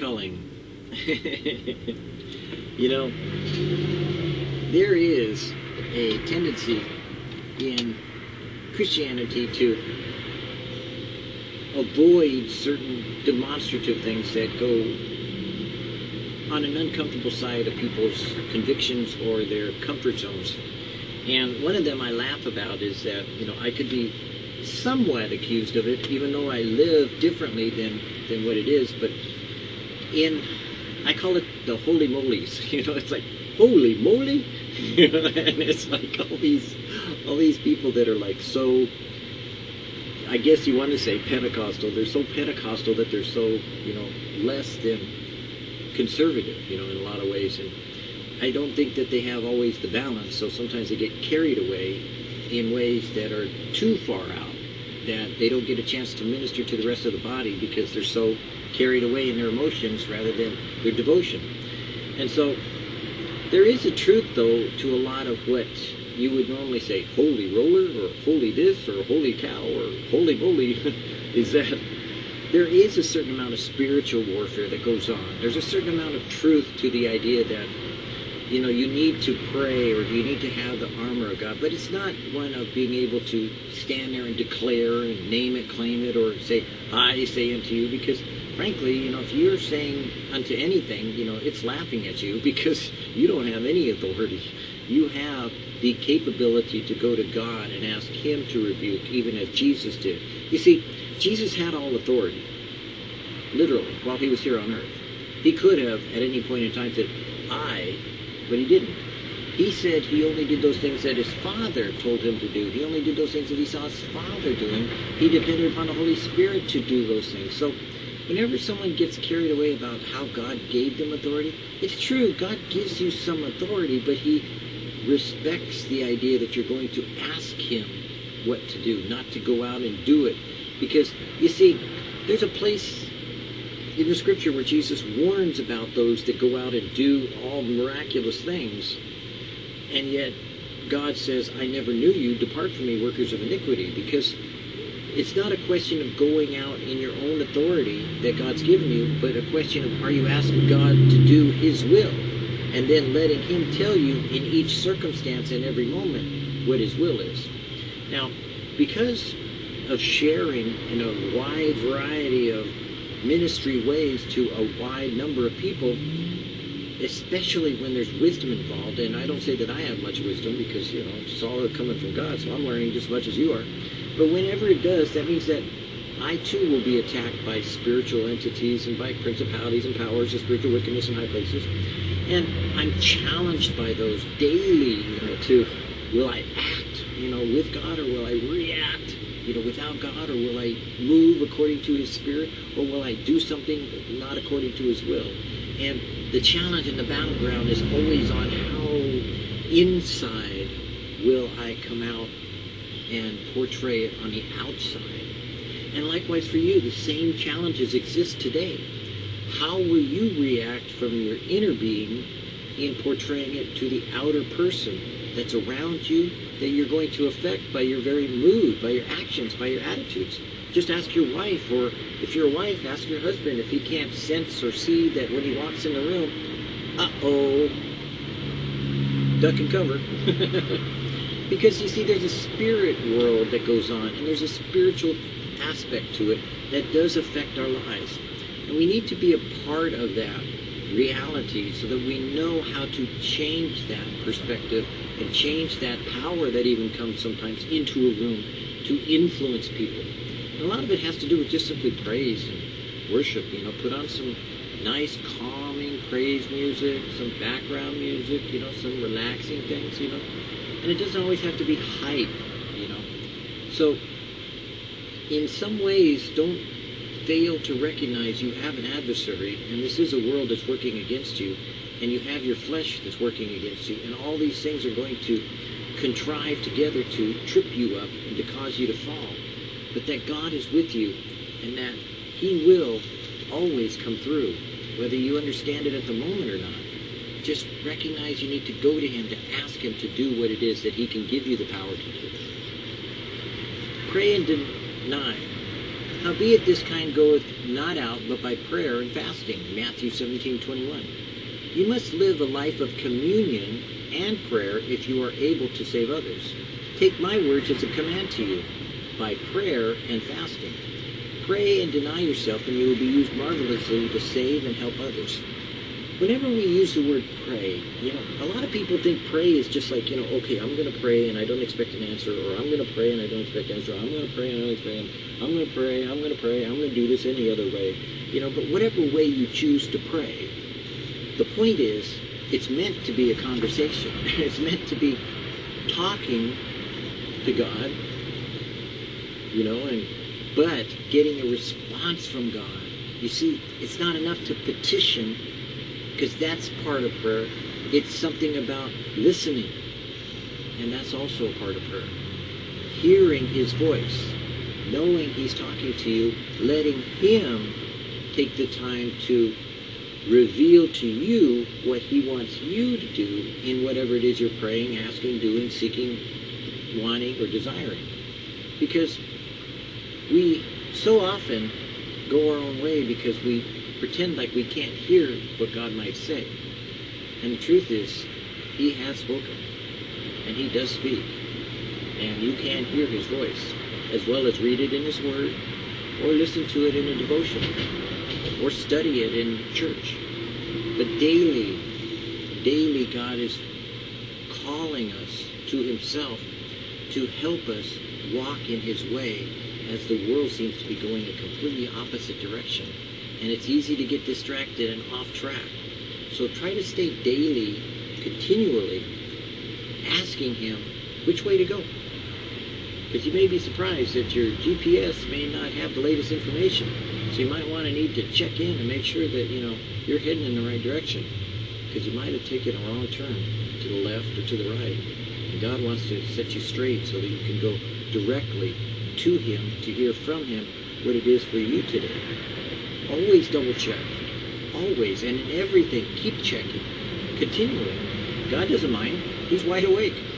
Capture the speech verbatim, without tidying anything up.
killing. You know, there is a tendency in Christianity to avoid certain demonstrative things that go on an uncomfortable side of people's convictions or their comfort zones. And one of them I laugh about is that, you know, I could be somewhat accused of it, even though I live differently than, than what it is, but in, I call it the holy molies, you know, it's like, holy moly, you know, and it's like all these, all these people that are like so, I guess you want to say Pentecostal, they're so Pentecostal that they're so, you know, less than conservative, you know, in a lot of ways, and I don't think that they have always the balance, so sometimes they get carried away in ways that are too far out, that they don't get a chance to minister to the rest of the body because they're so carried away in their emotions rather than their devotion. And so there is a truth, though, to a lot of what you would normally say, holy roller, or holy this, or holy cow, or holy moly, is that there is a certain amount of spiritual warfare that goes on. There's a certain amount of truth to the idea that, you know, you need to pray or you need to have the armor of God, but it's not one of being able to stand there and declare and name it, claim it, or say, I say unto you, because frankly, you know, if you're saying unto anything, you know, it's laughing at you because you don't have any authority. You have the capability to go to God and ask Him to rebuke, even as Jesus did. You see, Jesus had all authority, literally, while He was here on earth. He could have, at any point in time, said, I... but He didn't. He said He only did those things that His Father told Him to do. He only did those things that He saw His Father doing. He depended upon the Holy Spirit to do those things. So whenever someone gets carried away about how God gave them authority, it's true, God gives you some authority, but He respects the idea that you're going to ask Him what to do, not to go out and do it. Because, you see, there's a place in the scripture where Jesus warns about those that go out and do all miraculous things, and yet God says, I never knew you, depart from me, workers of iniquity, because it's not a question of going out in your own authority that God's given you, but a question of, are you asking God to do His will, and then letting Him tell you in each circumstance and every moment what His will is. Now, because of sharing in a wide variety of ministry ways to a wide number of people, especially when there's wisdom involved, and I don't say that I have much wisdom because, you know, it's all coming from God, so I'm learning just as much as you are, but whenever it does, that means that I too will be attacked by spiritual entities and by principalities and powers of spiritual wickedness in high places, and I'm challenged by those daily, you know, to, will I act, you know, with God, or will I react, you know, without God, or will I move according to His Spirit, or will I do something not according to His will? And the challenge in the battleground is always on how inside will I come out and portray it on the outside. And likewise for you, the same challenges exist today. How will you react from your inner being in portraying it to the outer person that's around you, that you're going to affect by your very mood, by your actions, by your attitudes? Just ask your wife, or if you're a wife, ask your husband if he can't sense or see that when he walks in the room, uh-oh, duck and cover. Because you see, there's a spirit world that goes on, and there's a spiritual aspect to it that does affect our lives. And we need to be a part of that reality so that we know how to change that perspective and change that power that even comes sometimes into a room to influence people. And a lot of it has to do with just simply praise and worship, you know, put on some nice calming praise music, some background music, you know, some relaxing things, you know, and it doesn't always have to be hype, you know. So in some ways, don't fail to recognize you have an adversary, and this is a world that's working against you, and you have your flesh that's working against you, and all these things are going to contrive together to trip you up and to cause you to fall, but that God is with you, and that He will always come through, whether you understand it at the moment or not. Just recognize you need to go to Him to ask Him to do what it is that He can give you the power to do. Pray and deny. Howbeit this kind goeth not out but by prayer and fasting. Matthew seventeen twenty-one. You must live a life of communion and prayer if you are able to save others. Take my words as a command to you, by prayer and fasting. Pray and deny yourself, and you will be used marvelously to save and help others. Whenever we use the word pray, you know, a lot of people think pray is just like, you know, okay, I'm going to pray and I don't expect an answer, or I'm going to pray and I don't expect an answer, or I'm going to pray and I don't expect an answer, I'm going to pray, I'm going to pray, I'm going to do this any other way, you know, but whatever way you choose to pray, the point is, it's meant to be a conversation. It's meant to be talking to God, you know, and but getting a response from God. You see, it's not enough to petition, because that's part of prayer. It's something about listening, and that's also a part of prayer. Hearing His voice, knowing He's talking to you, letting Him take the time to reveal to you what He wants you to do in whatever it is you're praying, asking, doing, seeking, wanting, or desiring. Because we so often go our own way because we pretend like we can't hear what God might say. And the truth is, He has spoken, and He does speak, and you can hear His voice, as well as read it in His Word, or listen to it in a devotion, or study it in church. But daily, daily God is calling us to Himself to help us walk in His way, as the world seems to be going a completely opposite direction. And it's easy to get distracted and off track. So try to stay daily, continually, asking Him which way to go. Because you may be surprised that your G P S may not have the latest information. So you might want to need to check in and make sure that, you know, you're heading in the right direction, because you might have taken a wrong turn to the left or to the right. And God wants to set you straight so that you can go directly to Him to hear from Him what it is for you today. Always double check. Always, and in everything, keep checking. Continually. God doesn't mind. He's wide awake.